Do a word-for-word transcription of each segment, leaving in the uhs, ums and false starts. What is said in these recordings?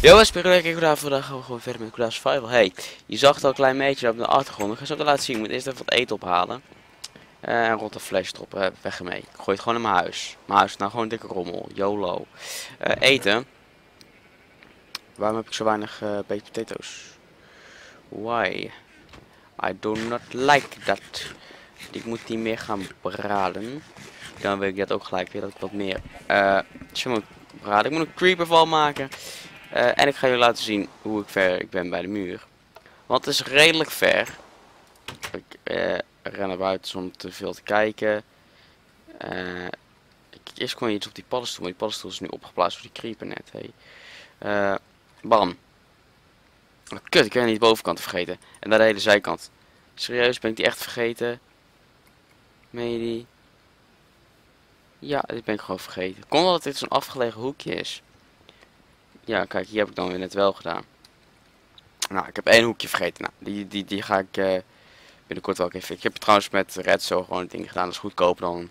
Yo, Spirulek, ik ben vandaag gaan we gewoon verder met Coola Survival. Hey, je zag het al een klein beetje op de achtergrond. Ik ga zo te laten zien. Ik moet eerst even wat eten ophalen. Uh, en rotte fles droppen. Uh, weg ermee. Ik gooi het gewoon in mijn huis. Mijn huis is nou gewoon een dikke rommel. YOLO. Uh, eten. Waarom heb ik zo weinig uh, baked potatoes? Why? I do not like that. Ik moet die meer gaan braden. Dan weet ik dat ook gelijk weer. Dat ik wat meer. Uh, ik moet braden. Ik moet een creeperval maken. Uh, en ik ga jullie laten zien hoe ik ver ik ben bij de muur. Want het is redelijk ver. Ik uh, ren naar buiten om te veel te kijken. Uh, ik, eerst kon je iets op die paddenstoel. Maar die paddenstoel is nu opgeplaatst door die creeper net. Hey. Uh, bam. Oh, kut, ik ben niet de bovenkant vergeten. En daar de hele zijkant. Serieus, ben ik die echt vergeten? Meen je die? Ja, dit ben ik gewoon vergeten. Kon wel dat dit zo'n afgelegen hoekje is. Ja, kijk, hier heb ik dan weer net wel gedaan. Nou, ik heb één hoekje vergeten. Nou, die, die, die ga ik uh, binnenkort wel even. Ik heb trouwens met redstone gewoon het ding gedaan. Dat is goedkoper dan,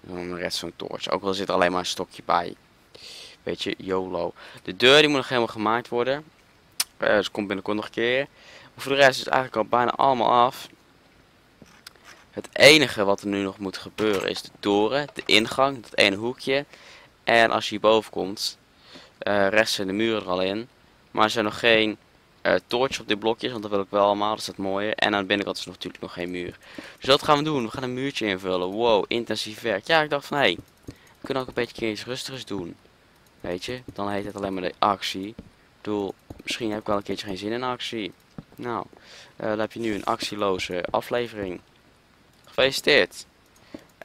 dan redstone torch. Ook al zit er alleen maar een stokje bij. Weet je, YOLO. De deur die moet nog helemaal gemaakt worden. Uh, dus komt binnenkort nog een keer. Maar voor de rest is het eigenlijk al bijna allemaal af. Het enige wat er nu nog moet gebeuren is de toren, de ingang, dat ene hoekje. En als je hierboven komt, uh, rechts zijn de muren er al in. Maar er zijn nog geen uh, toortjes op dit blokjes, want dat wil ik wel allemaal, dat is dat mooie. En aan de binnenkant is er natuurlijk nog geen muur. Dus dat gaan we doen, we gaan een muurtje invullen. Wow, intensief werk. Ja, ik dacht van, hé, hey, we kunnen ook een beetje iets rustigers doen. Weet je, dan heet het alleen maar de actie. Ik bedoel, misschien heb ik wel een keertje geen zin in actie. Nou, uh, dan heb je nu een actieloze aflevering. Gefeliciteerd.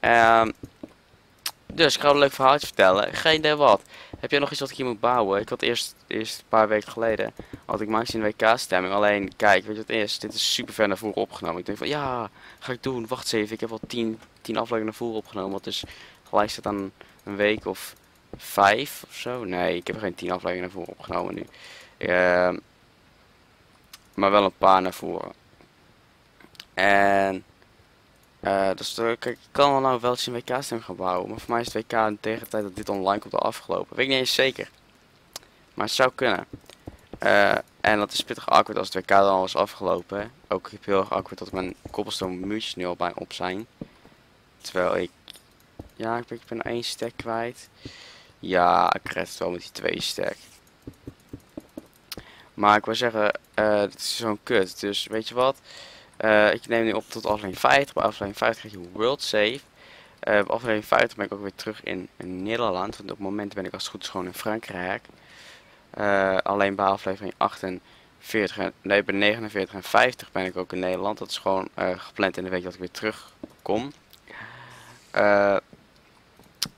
Um, dus ik ga een leuk verhaaltje vertellen. Geen idee wat. Heb jij nog iets wat ik hier moet bouwen? Ik had eerst, eerst een paar weken geleden, had ik maakte een W K-stemming. Alleen, kijk, weet je wat eerst? Dit is super ver naar voren opgenomen. Ik denk van, ja, ga ik doen. Wacht eens even, ik heb al tien, tien afleveringen naar voren opgenomen. Wat dus gelijk staat aan een week of vijf of zo. Nee, ik heb geen tien afleveringen naar voren opgenomen nu. Uh, maar wel een paar naar voren. En... Uh, dus uh, kijk, ik kan nou wel eens een W K-stem gaan bouwen, maar voor mij is het W K tegen de tijd dat dit online komt al afgelopen. Weet ik niet eens zeker. Maar het zou kunnen. Uh, en dat is pittig awkward als het W K dan al is afgelopen. Hè. Ook heel erg awkward dat mijn cobblestone muurtjes nu al bij op zijn. Terwijl ik... Ja, ik ben, ik ben één stack kwijt. Ja, ik red het wel met die twee stack. Maar ik wil zeggen, uh, het is zo'n kut. Dus weet je wat? Uh, ik neem nu op tot aflevering vijftig. Bij aflevering vijftig krijg je World Save. Uh, bij aflevering vijftig ben ik ook weer terug in, in Nederland. Want op het moment ben ik als het goed is gewoon in Frankrijk. Uh, alleen bij aflevering achtenveertig en, nee, bij negenenveertig en vijftig ben ik ook in Nederland. Dat is gewoon uh, gepland in de week dat ik weer terugkom. Uh,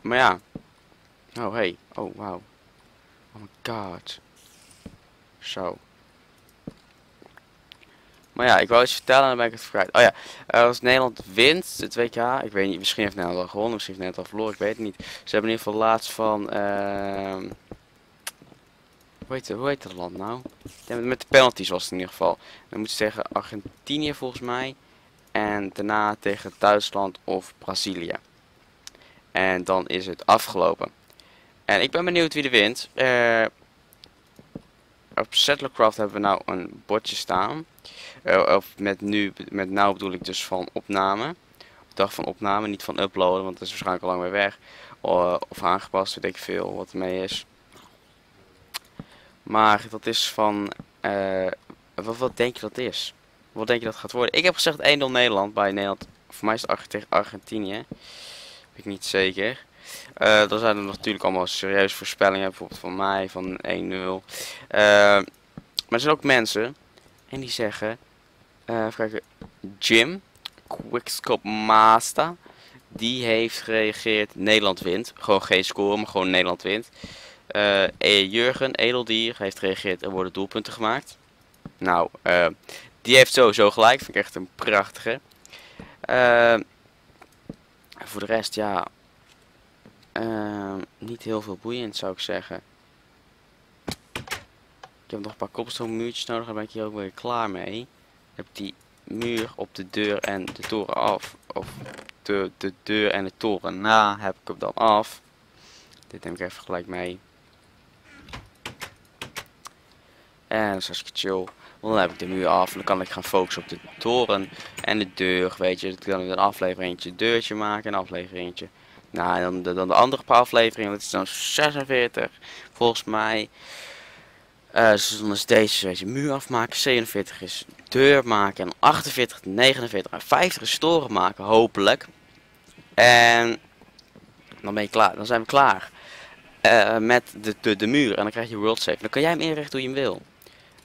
maar ja. Oh hey. Oh wow. Oh my god. Zo. Maar ja, ik wou iets vertellen en dan ben ik het verkwijt. Oh ja, uh, als Nederland wint, het W K, ik weet niet, misschien heeft Nederland al gewonnen, misschien heeft Nederland al verloren, ik weet het niet. Ze hebben in ieder geval laatst van, uh, hoe, heet, hoe heet dat land nou? Ja, met de penalties was het in ieder geval. Dan moeten ze tegen Argentinië volgens mij en daarna tegen Duitsland of Brazilië. En dan is het afgelopen. En ik ben benieuwd wie er wint. Uh, Op Settlercraft hebben we nou een bordje staan. Uh, of met nu, met nou bedoel ik dus van opname. Op dag van opname, niet van uploaden, want dat is waarschijnlijk al lang weer weg. Uh, of aangepast, weet ik veel wat ermee is. Maar dat is van... Uh, wat, wat denk je dat is? Wat denk je dat gaat worden? Ik heb gezegd één nul Nederland bij Nederland. Voor mij is het tegen Argentinië. Weet ik niet zeker. Uh, dan zijn er natuurlijk allemaal serieuze voorspellingen, bijvoorbeeld van mij, van één nul. Uh, maar er zijn ook mensen, en die zeggen, uh, even kijken, Jim, Quickscope Master, die heeft gereageerd, Nederland wint. Gewoon geen score, maar gewoon Nederland wint. Uh, e Jurgen, Edeldier, heeft gereageerd, er worden doelpunten gemaakt. Nou, uh, die heeft sowieso gelijk, vind ik echt een prachtige. Uh, voor de rest, ja... Uh, niet heel veel boeiend zou ik zeggen. Ik heb nog een paar cobblestone muurtjes nodig, daar ben ik hier ook weer klaar mee. Ik heb die muur op de deur en de toren af. Of de, de deur en de toren na heb ik hem dan af. Dit neem ik even gelijk mee. En dat is hartstikke chill. Dan heb ik de muur af en dan kan ik gaan focussen op de toren en de deur. Weet je, dan kan ik een afleveringetje deurtje maken, een afleveringetje. Nou, en dan, dan de andere paar afleveringen, dat is dan zesenveertig. Volgens mij. Uh, dan is deze, deze muur afmaken, zevenenveertig is deur maken, en achtenveertig, negenenveertig en vijftig is toren maken, hopelijk. En dan ben je klaar, dan zijn we klaar uh, met de, de, de muur. En dan krijg je world save. Dan kan jij hem inrichten hoe je hem wil.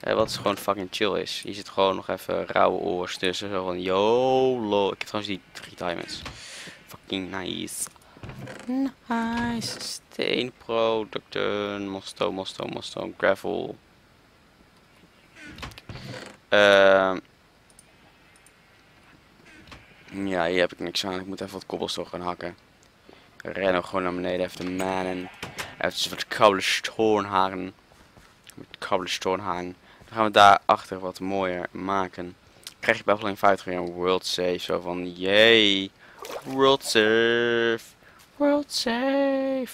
Uh, wat gewoon fucking chill is. Hier zit gewoon nog even rauwe oors tussen. Zo van YOLO. Ik heb trouwens die drie diamonds. Fucking nice. Nice. Steenproducten. Mosto, mosto, mosto. Gravel. Uh, ja, hier heb ik niks aan. Ik moet even wat cobblestone gaan hakken. Rennen gewoon naar beneden. Even de manen. Even wat cobblestone haren. Met cobblestone haren. Dan gaan we daarachter wat mooier maken. Krijg je bij aflevering vijftig weer een world save. Zo van, jee. World save. World save.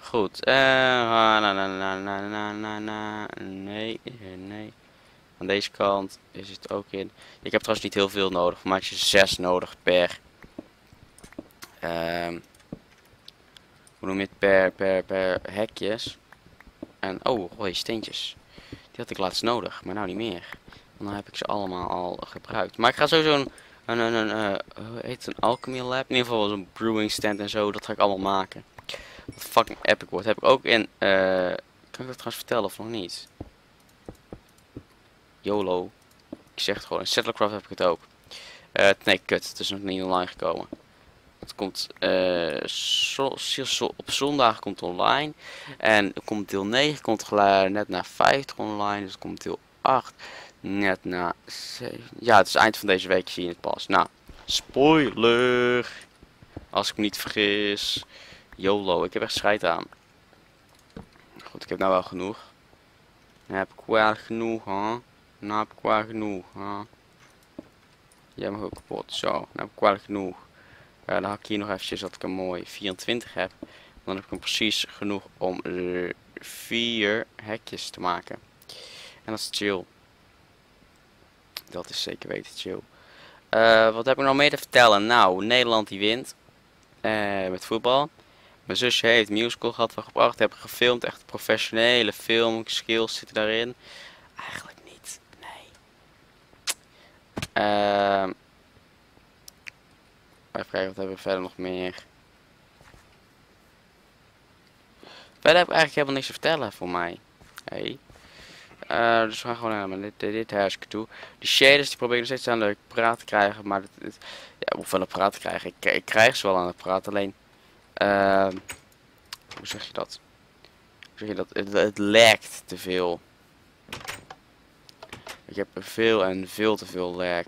Goed. Eh, uh, na, na, na, na, na, na, na. Nee, nee. Aan deze kant is het ook in. Ik heb trouwens niet heel veel nodig. Voor mij is je zes nodig per. Um, hoe noem je het? Per, per, per hekjes. En, oh, rode steentjes. Die had ik laatst nodig, maar nou niet meer. Want dan heb ik ze allemaal al gebruikt. Maar ik ga sowieso een... Een, een, een, een, hoe heet het, een alchemy lab? In ieder geval zo'n brewing stand en zo. Dat ga ik allemaal maken. Wat fucking epic wordt. Heb ik ook in... Uh, kan ik dat trouwens vertellen of nog niet? YOLO. Ik zeg het gewoon. In Settlercraft heb ik het ook. Uh, nee, kut. Het is nog niet online gekomen. Het komt uh, zo, zo, zo, op zondag komt online. En komt deel negen komt net na vijftig online. Dus komt deel acht. Net na zeven. Ja, het is eind van deze week, zie je het pas. Nou, spoiler. Als ik me niet vergis. YOLO, ik heb echt scheid aan. Goed, ik heb nou wel genoeg. Dan heb ik wel genoeg, hè. Nou heb ik wel genoeg, hè. Jij mag ook kapot. Zo, nou heb ik wel genoeg. Uh, dan hak ik hier nog eventjes dat ik een mooi vierentwintig heb. Dan heb ik hem precies genoeg om uh, vier hekjes te maken. En dat is chill. Dat is zeker weten chill. Uh, wat heb ik nog meer te vertellen? Nou, Nederland die wint. Uh, met voetbal. Mijn zusje heeft musical gehad van groep acht. Heb ik gefilmd. Echt professionele filmskills zitten daarin. Eigenlijk niet. Nee. Uh, even kijken, wat hebben we verder nog meer? Verder heb ik eigenlijk helemaal niks te vertellen voor mij. Hey. Uh, dus we gaan gewoon naar dit, dit, dit huisje toe. De shaders die probeer ik nog steeds aan de praat te krijgen. Maar dat, dat, ja, of aan de praat te krijgen. Ik, ik krijg ze wel aan de praat. Alleen. Uh, hoe zeg je dat? Hoe zeg je dat? Het, het lekt te veel. Ik heb veel en veel te veel lag.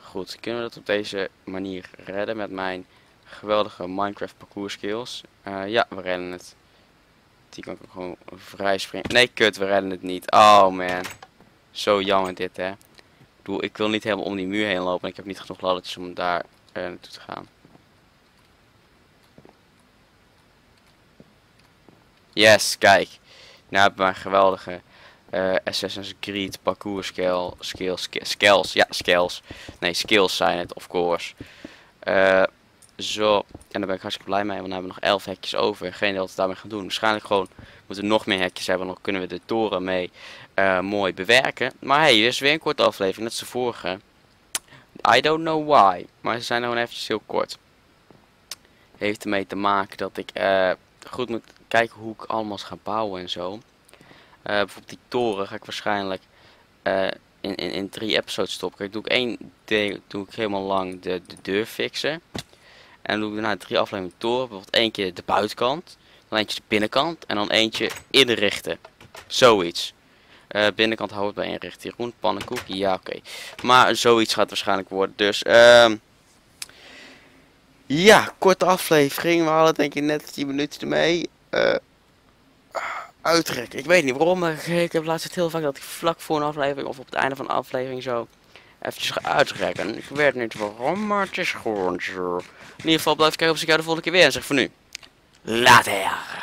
Goed, kunnen we dat op deze manier redden met mijn geweldige Minecraft parcours skills? Uh, ja, we redden het. Die kan ik ook gewoon vrij springen. Nee, kut, we redden het niet. Oh man. Zo jammer dit, hè. Ik bedoel, ik wil niet helemaal om die muur heen lopen. Ik heb niet genoeg laddertjes om daar uh, naartoe te gaan. Yes, kijk. Nou heb ik mijn geweldige uh, Assassin's Creed parcours skill, skill, sk skills. Ja, skills. Nee, skills zijn het, of course. Uh, Zo, en daar ben ik hartstikke blij mee, want dan hebben we nog elf hekjes over. Geen idee wat we daarmee gaan doen. Waarschijnlijk gewoon moeten we nog meer hekjes hebben, dan kunnen we de toren mee uh, mooi bewerken. Maar hey, dit is weer een korte aflevering, net als de vorige. I don't know why, maar ze zijn gewoon eventjes heel kort. Heeft ermee te maken dat ik uh, goed moet kijken hoe ik allemaal ga bouwen en zo. Uh, bijvoorbeeld die toren ga ik waarschijnlijk... Uh, In, in, in drie episodes stoppen. Kijk, doe ik één deel, doe ik helemaal lang de, de deur fixen. En dan doe ik daarna drie afleveringen toren. Bijvoorbeeld één keer de buitenkant. Dan eentje de binnenkant. En dan eentje inrichten. Zoiets. Uh, binnenkant houdt bij inrichten. Groen, pannenkoek. Ja, oké. Okay. Maar zoiets gaat het waarschijnlijk worden. Dus, uh, ja, korte aflevering. We hadden denk ik net tien minuten ermee. Uh, Uitrekken. Ik weet niet waarom, maar ik heb laatst heel vaak dat ik vlak voor een aflevering of op het einde van een aflevering zo eventjes ga uitrekken. Ik weet niet waarom, maar het is gewoon zo. In ieder geval blijf kijken of ik jou de volgende keer weer en zeg voor nu. Later.